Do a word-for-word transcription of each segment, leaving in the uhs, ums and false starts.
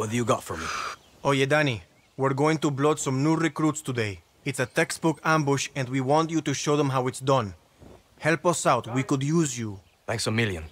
What do you got for me? Oh yeah, Danny. We're going to blood some new recruits today. It's a textbook ambush, and we want you to show them how it's done. Help us out. We could use you. Thanks a million.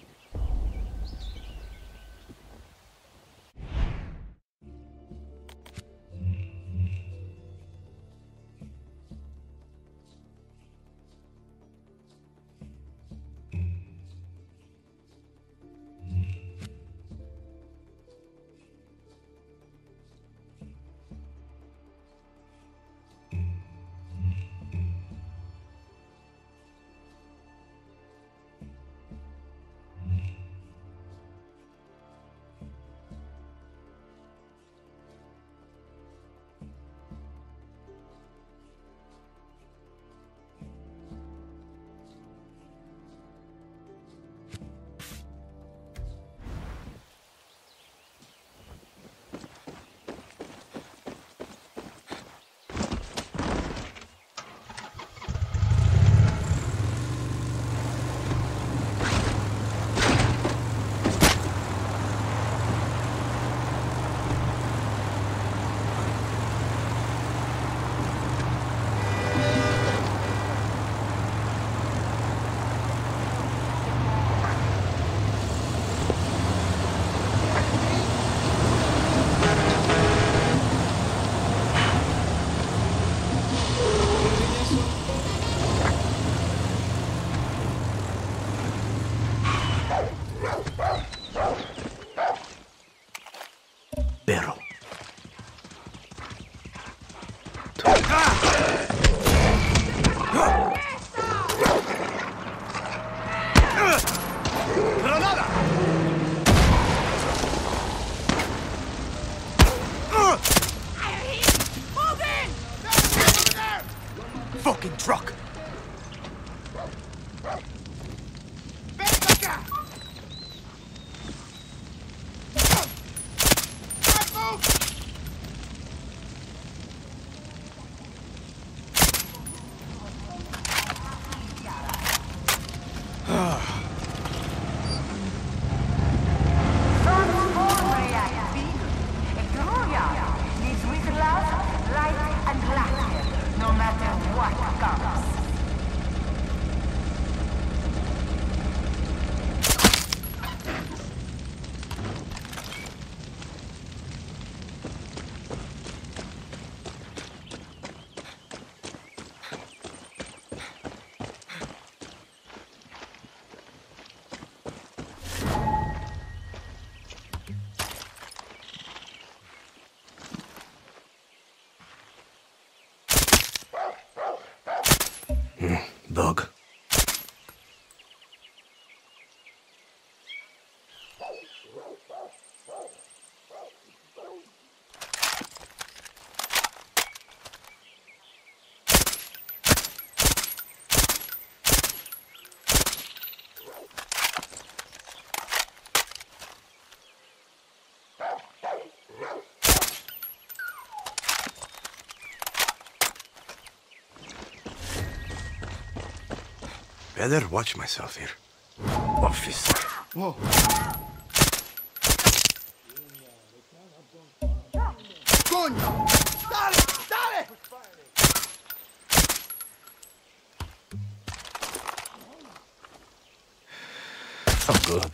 Dog. Better watch myself here. Officer. Whoa. Coño! Dale! Dale! Oh, good.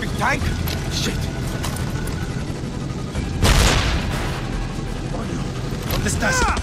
big tank? Shit! Coño, ¿dónde estás? ¡Ah!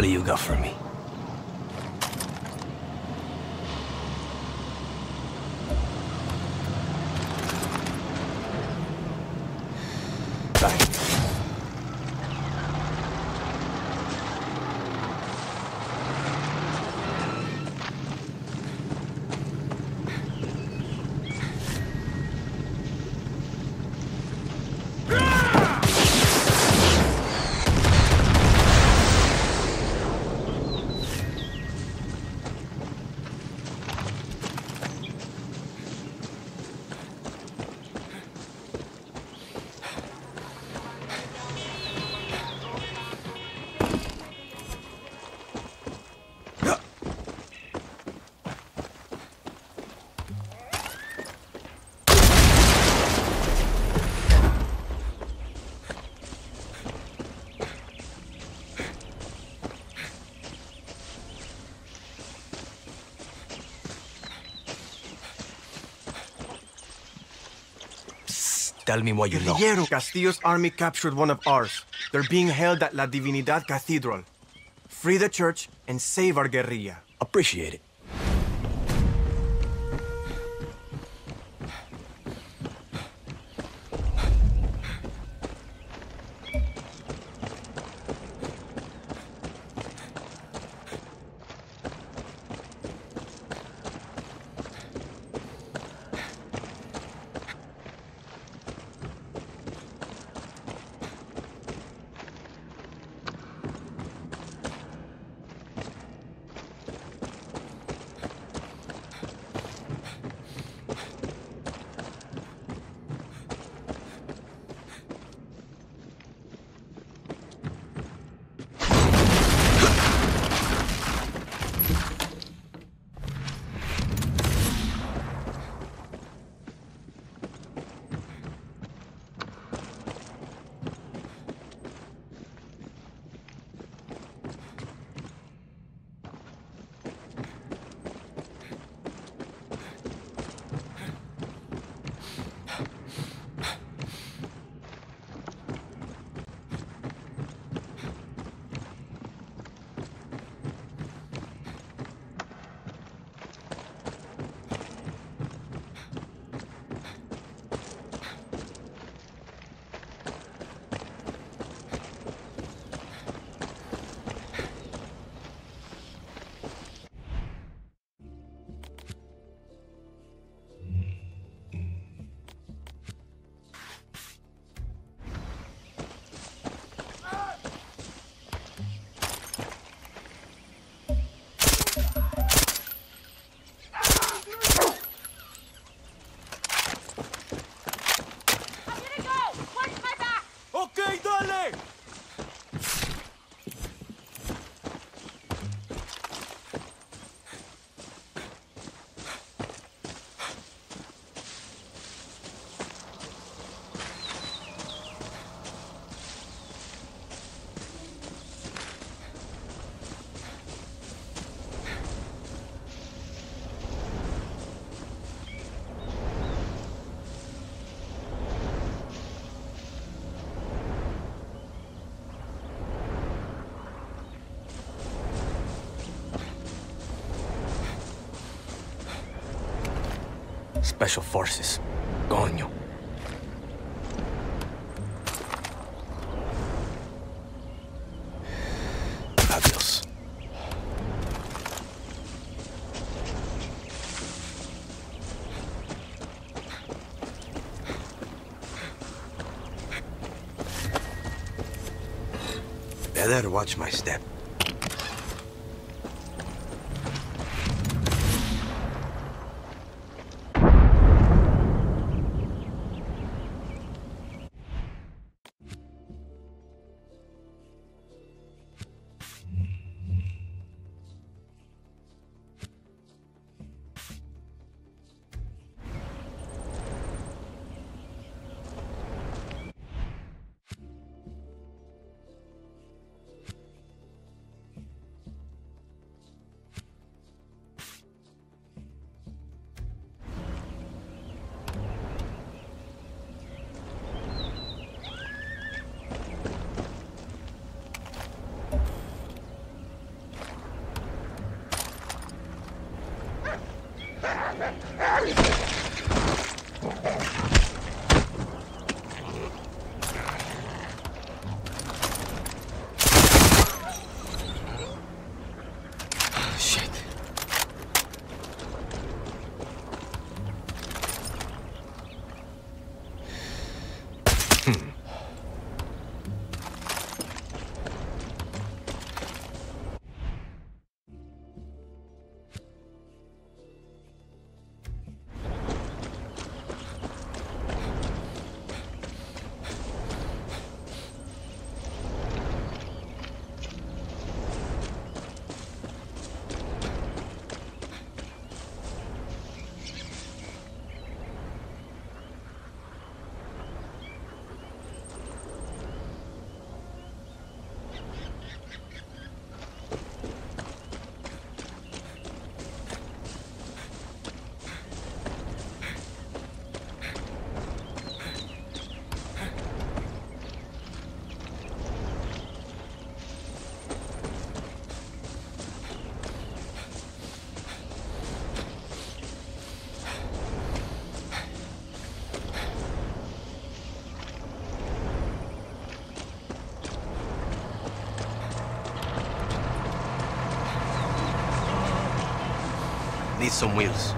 What do you got for me? Tell me what you know. Guerrero, Castillo's army captured one of ours. They're being held at La Divinidad Cathedral. Free the church and save our guerrilla. Appreciate it. Special Forces. Coño. Adiós. Better watch my step. Need some wheels.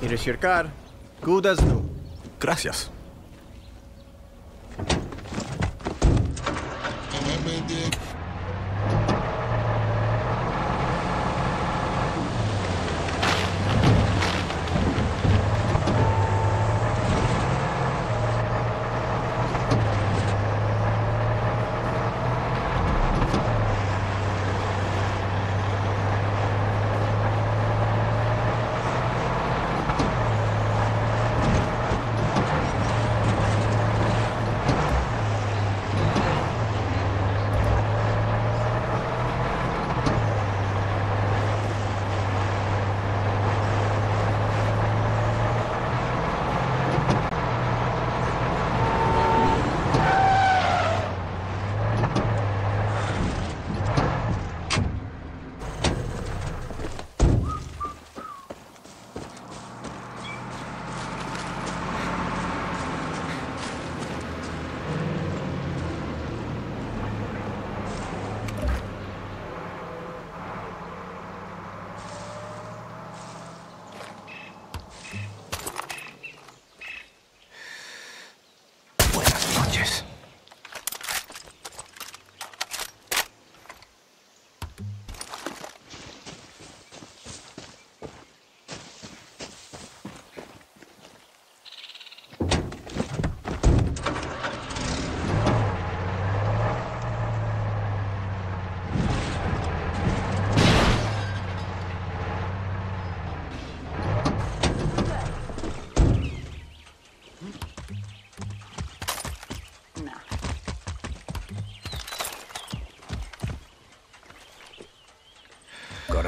Here's your car. Good as new. Gracias.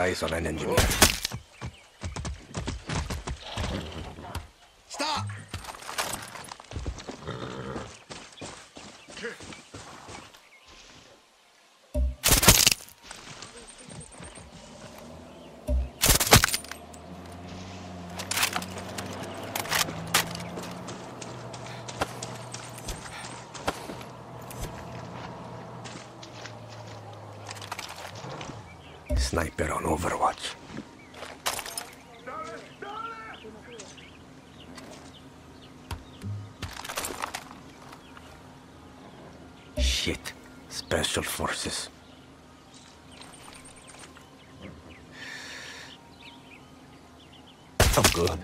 Eyes on an engineer. Stop! Sniper on Overwatch. Shit. Special forces. Oh, good.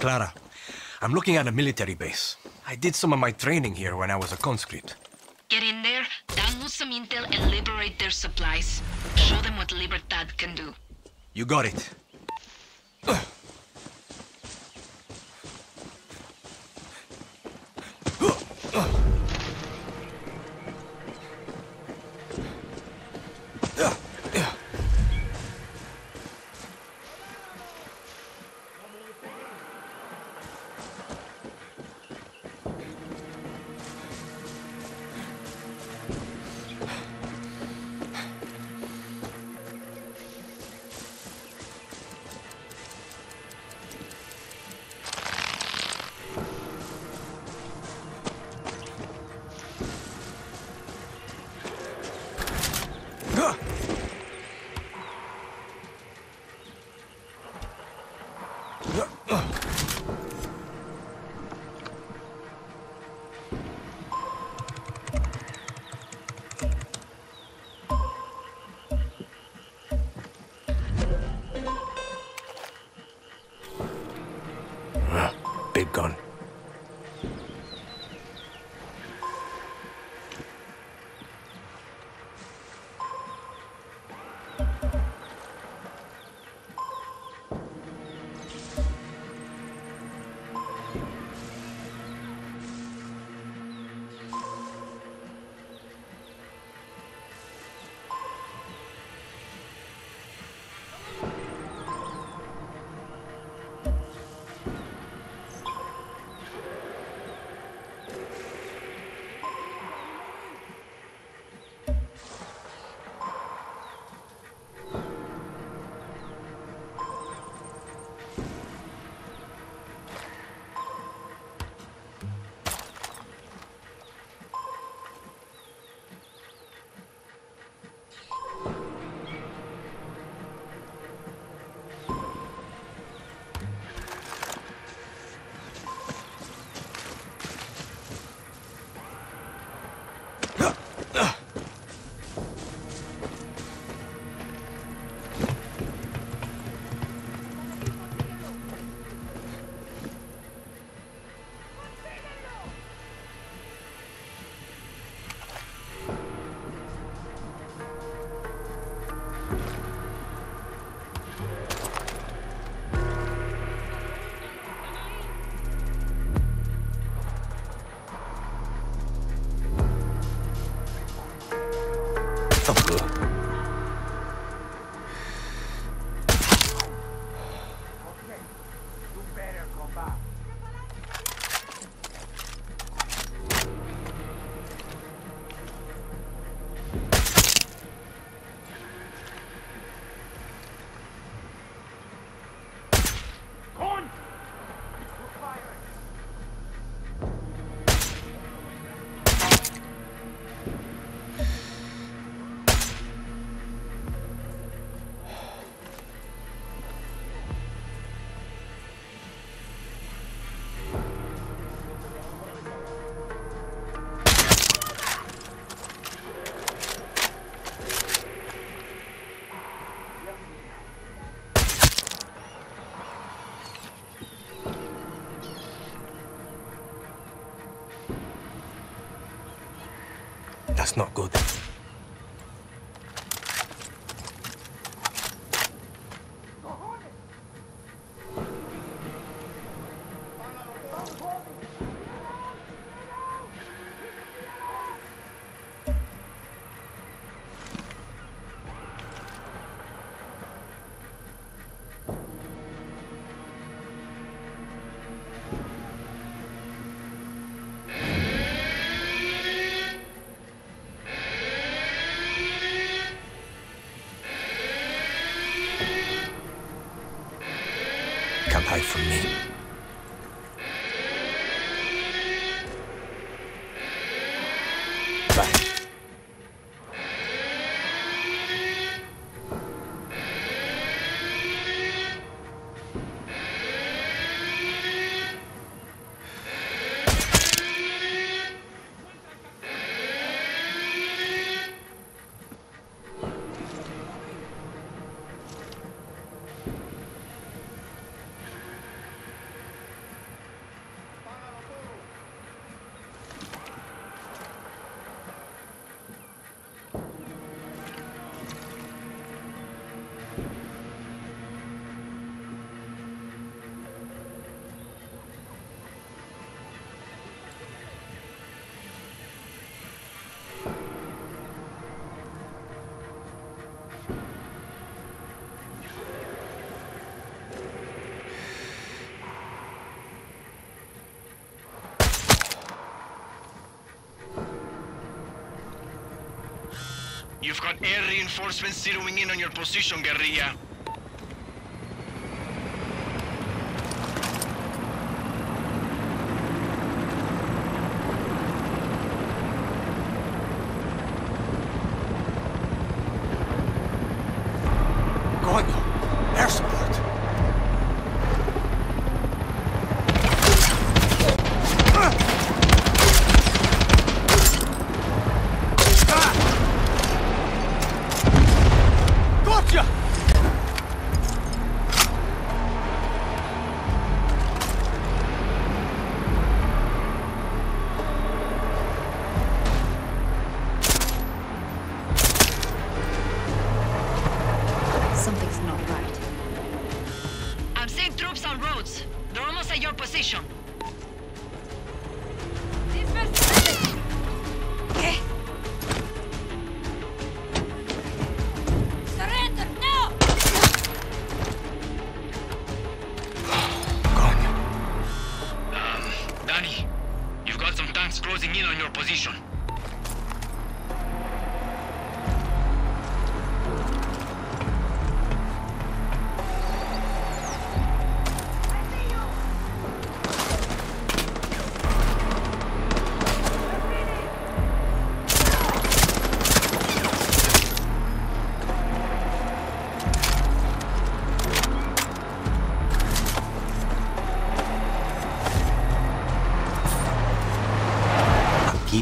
Clara, I'm looking at a military base. I did some of my training here when I was a conscript. Get in there, download some intel, and liberate their supplies. Show them what Libertad can do. You got it. Gone. That's not good. From me. Bye. You've got air reinforcements zeroing in on your position, guerrilla.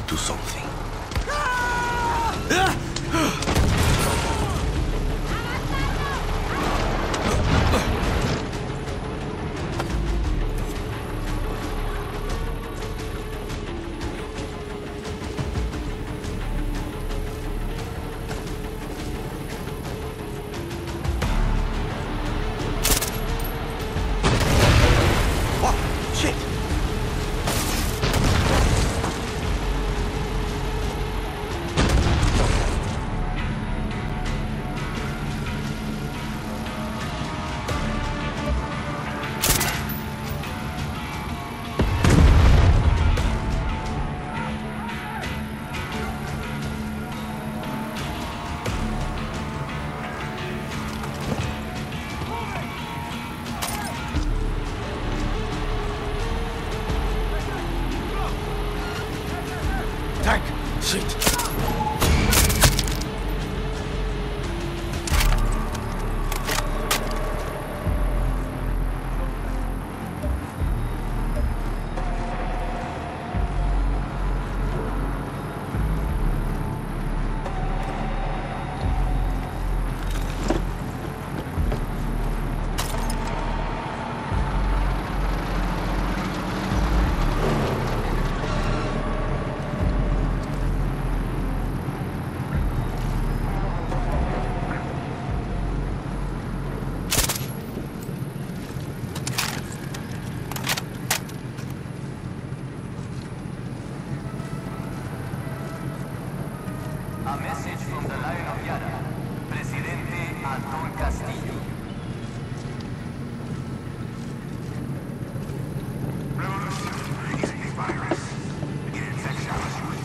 Do something. A message from the Lion of Yara, Presidente Antón Castillo. Revolution is a virus. It infects our youth,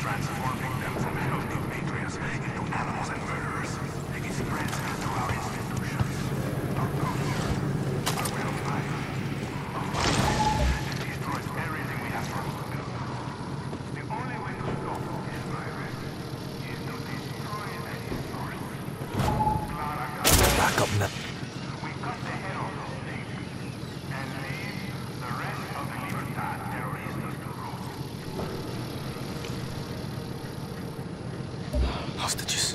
transforming them from healthy patriots into animals and murderers. It spreads through our institutions, our culture, our way of life, our life. It destroys everything we have to do. The only way to stop this virus is to destroy it at its source. Clara Garza. Back up now. We cut the head off those things and leave the rest of the Libertad terrorists to rule. Hostages.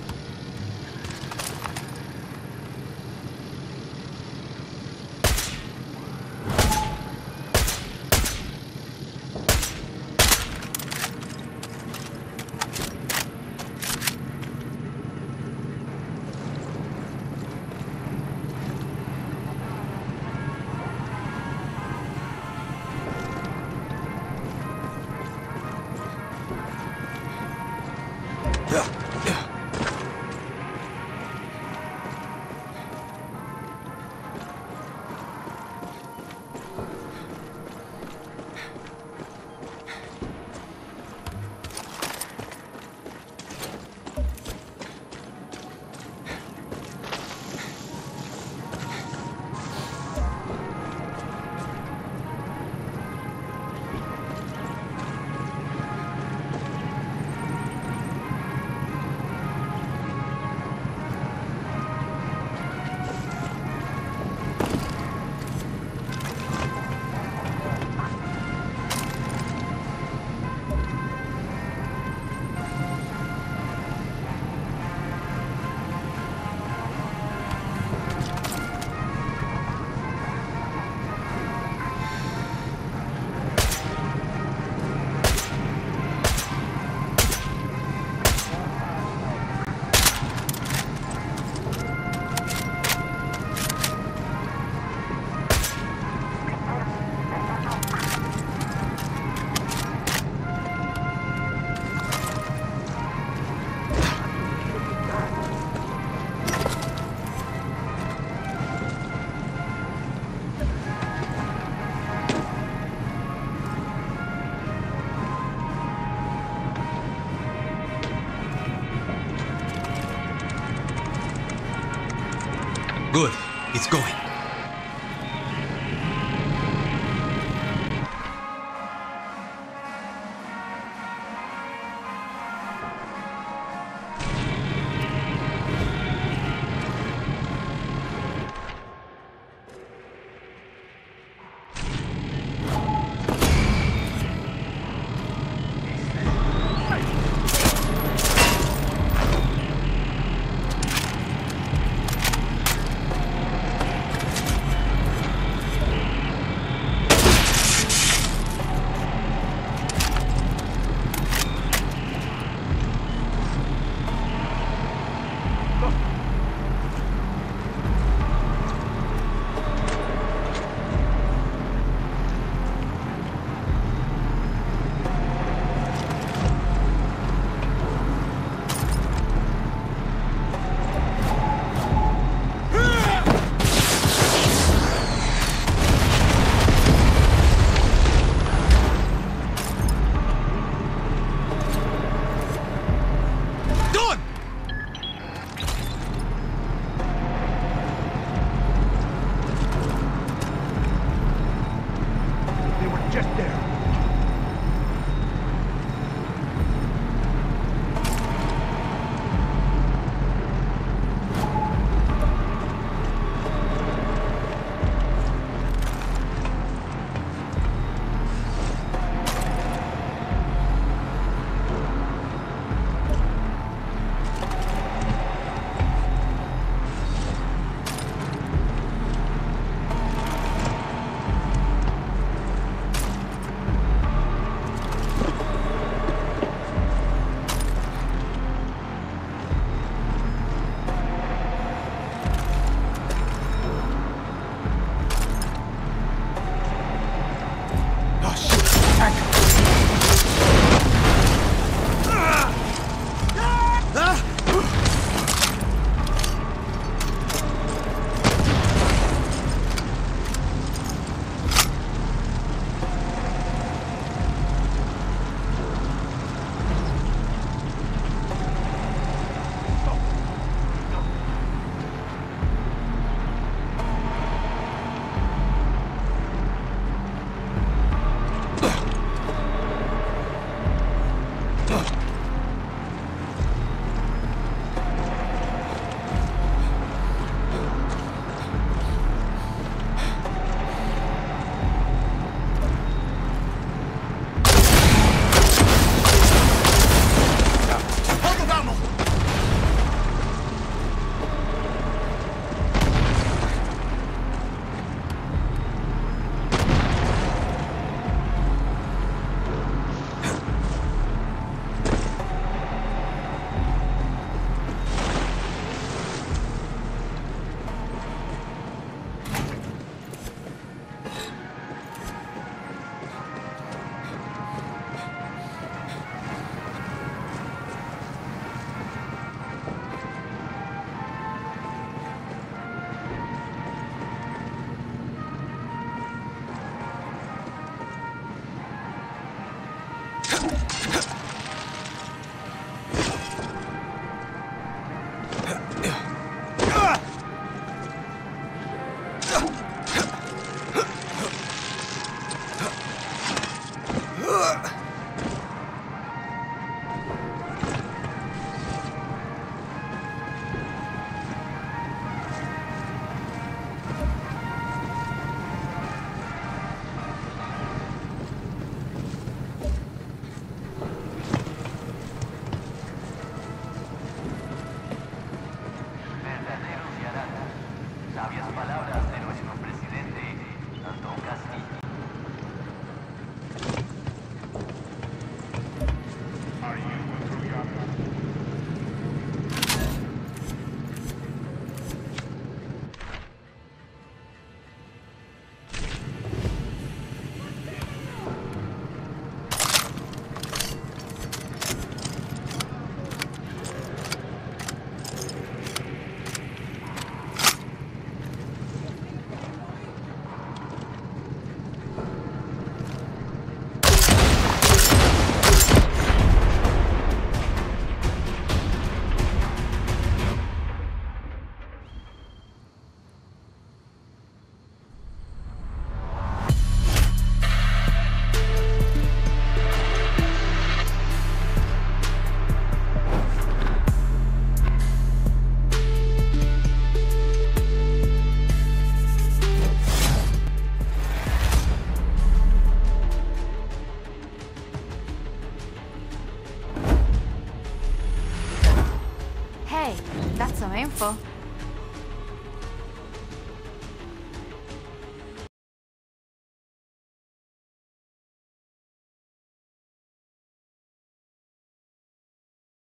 Good. It's going. Hey, that's some info.